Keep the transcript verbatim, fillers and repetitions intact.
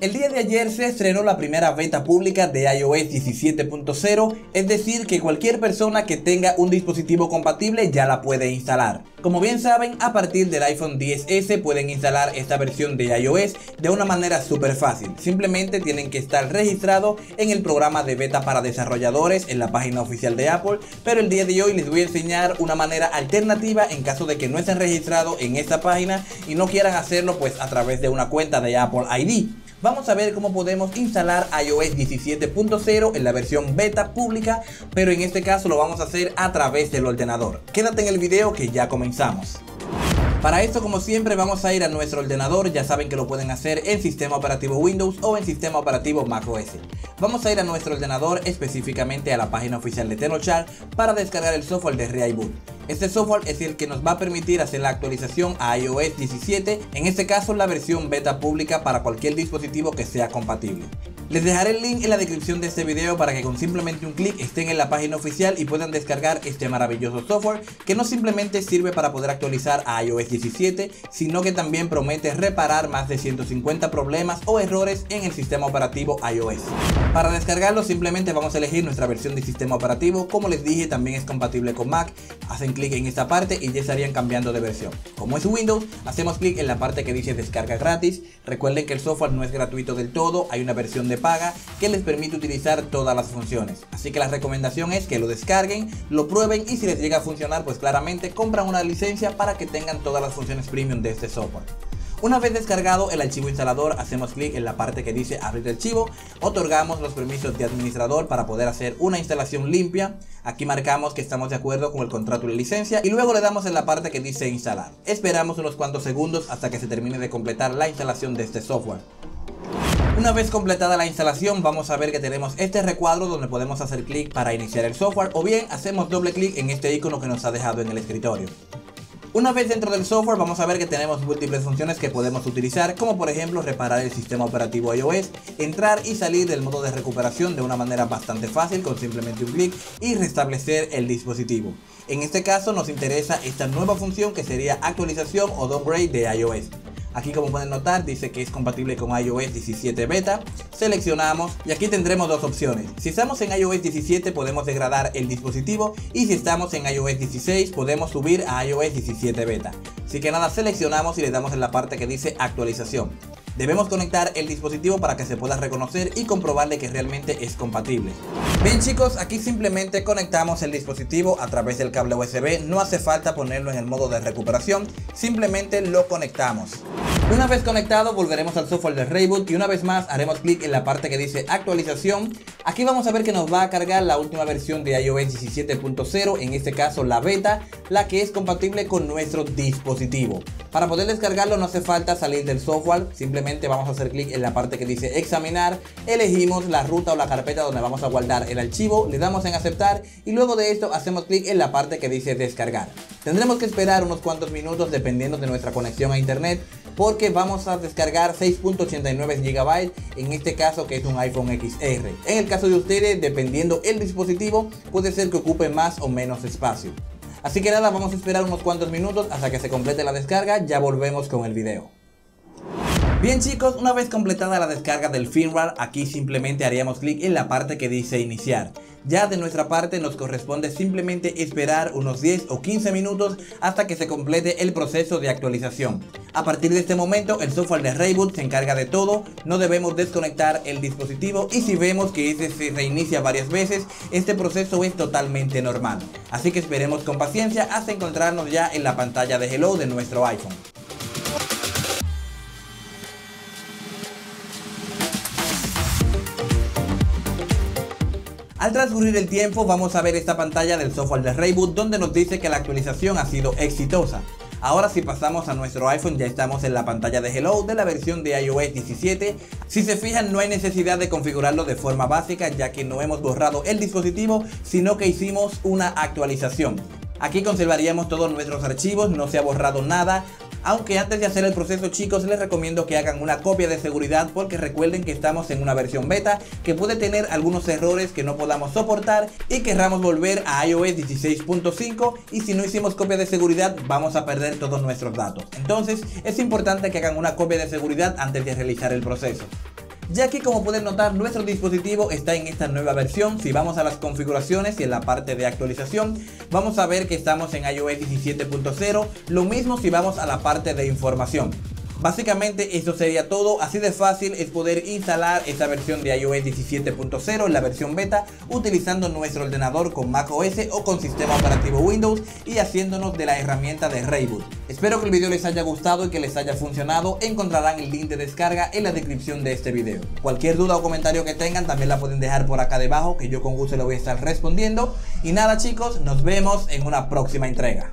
El día de ayer se estrenó la primera beta pública de i o ese diecisiete punto cero, es decir que cualquier persona que tenga un dispositivo compatible ya la puede instalar. Como bien saben, a partir del iPhone X S pueden instalar esta versión de iOS de una manera súper fácil, simplemente tienen que estar registrados en el programa de beta para desarrolladores en la página oficial de Apple, pero el día de hoy les voy a enseñar una manera alternativa en caso de que no estén registrados en esta página y no quieran hacerlo pues a través de una cuenta de Apple I D. Vamos a ver cómo podemos instalar i o ese diecisiete punto cero en la versión beta pública, pero en este caso lo vamos a hacer a través del ordenador. Quédate en el video que ya comenzamos. Para esto, como siempre, vamos a ir a nuestro ordenador. Ya saben que lo pueden hacer en sistema operativo Windows o en sistema operativo macOS. Vamos a ir a nuestro ordenador, específicamente a la página oficial de Tenorshare, para descargar el software de ReiBoot. Este software es el que nos va a permitir hacer la actualización a i o ese diecisiete, en este caso la versión beta pública para cualquier dispositivo que sea compatible. Les dejaré el link en la descripción de este video para que con simplemente un clic estén en la página oficial y puedan descargar este maravilloso software que no simplemente sirve para poder actualizar a i o ese diecisiete, sino que también promete reparar más de ciento cincuenta problemas o errores en el sistema operativo iOS. Para descargarlo simplemente vamos a elegir nuestra versión de sistema operativo. Como les dije, también es compatible con Mac. Hacen clic en esta parte y ya estarían cambiando de versión. Como es Windows, hacemos clic en la parte que dice descarga gratis. Recuerden que el software no es gratuito del todo, hay una versión de paga que les permite utilizar todas las funciones, así que la recomendación es que lo descarguen, lo prueben y si les llega a funcionar pues claramente compran una licencia para que tengan todas las funciones premium de este software. Una vez descargado el archivo instalador, hacemos clic en la parte que dice abrir archivo, otorgamos los permisos de administrador para poder hacer una instalación limpia, aquí marcamos que estamos de acuerdo con el contrato y la licencia y luego le damos en la parte que dice instalar. Esperamos unos cuantos segundos hasta que se termine de completar la instalación de este software. Una vez completada la instalación, vamos a ver que tenemos este recuadro donde podemos hacer clic para iniciar el software o bien hacemos doble clic en este icono que nos ha dejado en el escritorio. Una vez dentro del software vamos a ver que tenemos múltiples funciones que podemos utilizar, como por ejemplo reparar el sistema operativo iOS, entrar y salir del modo de recuperación de una manera bastante fácil con simplemente un clic y restablecer el dispositivo. En este caso nos interesa esta nueva función que sería actualización o downgrade de iOS. Aquí, como pueden notar, dice que es compatible con i o ese diecisiete beta, seleccionamos y aquí tendremos dos opciones. Si estamos en i o ese diecisiete podemos degradar el dispositivo y si estamos en i o ese dieciséis podemos subir a i o ese diecisiete beta. Así que nada, seleccionamos y le damos en la parte que dice actualización. Debemos conectar el dispositivo para que se pueda reconocer y comprobarle que realmente es compatible. Bien chicos, aquí simplemente conectamos el dispositivo a través del cable U S B, no hace falta ponerlo en el modo de recuperación, simplemente lo conectamos. Una vez conectado volveremos al software de ReiBoot y una vez más haremos clic en la parte que dice actualización. Aquí vamos a ver que nos va a cargar la última versión de i o ese diecisiete punto cero, en este caso la beta, la que es compatible con nuestro dispositivo. Para poder descargarlo no hace falta salir del software, simplemente vamos a hacer clic en la parte que dice examinar, elegimos la ruta o la carpeta donde vamos a guardar el archivo, le damos en aceptar y luego de esto hacemos clic en la parte que dice descargar. Tendremos que esperar unos cuantos minutos dependiendo de nuestra conexión a internet, porque vamos a descargar seis punto ochenta y nueve gigabytes, en este caso que es un iPhone X R. En el caso de ustedes, dependiendo el dispositivo, puede ser que ocupe más o menos espacio. Así que nada, vamos a esperar unos cuantos minutos hasta que se complete la descarga, ya volvemos con el video. Bien chicos, una vez completada la descarga del firmware, aquí simplemente haríamos clic en la parte que dice iniciar. Ya de nuestra parte nos corresponde simplemente esperar unos diez o quince minutos hasta que se complete el proceso de actualización. A partir de este momento el software de ReiBoot se encarga de todo, no debemos desconectar el dispositivo y si vemos que este se reinicia varias veces, este proceso es totalmente normal. Así que esperemos con paciencia hasta encontrarnos ya en la pantalla de Hello de nuestro iPhone. Al transcurrir el tiempo vamos a ver esta pantalla del software de ReiBoot donde nos dice que la actualización ha sido exitosa. Ahora si pasamos a nuestro iPhone ya estamos en la pantalla de Hello de la versión de i o ese diecisiete. Si se fijan no hay necesidad de configurarlo de forma básica ya que no hemos borrado el dispositivo sino que hicimos una actualización. Aquí conservaríamos todos nuestros archivos, no se ha borrado nada. Aunque antes de hacer el proceso chicos les recomiendo que hagan una copia de seguridad porque recuerden que estamos en una versión beta que puede tener algunos errores que no podamos soportar y querramos volver a i o ese dieciséis punto cinco y si no hicimos copia de seguridad vamos a perder todos nuestros datos. Entonces es importante que hagan una copia de seguridad antes de realizar el proceso. ya que, como pueden notar, nuestro dispositivo está en esta nueva versión. Si vamos a las configuraciones y en la parte de actualización, vamos a ver que estamos en i O S diecisiete punto cero. Lo mismo si vamos a la parte de información. Básicamente eso sería todo. Así de fácil es poder instalar esta versión de i O S diecisiete punto cero, la versión beta, utilizando nuestro ordenador con macOS o con sistema operativo Windows y haciéndonos de la herramienta de ReiBoot. Espero que el video les haya gustado y que les haya funcionado. Encontrarán el link de descarga en la descripción de este video. Cualquier duda o comentario que tengan también la pueden dejar por acá debajo, que yo con gusto les voy a estar respondiendo. Y nada, chicos, nos vemos en una próxima entrega.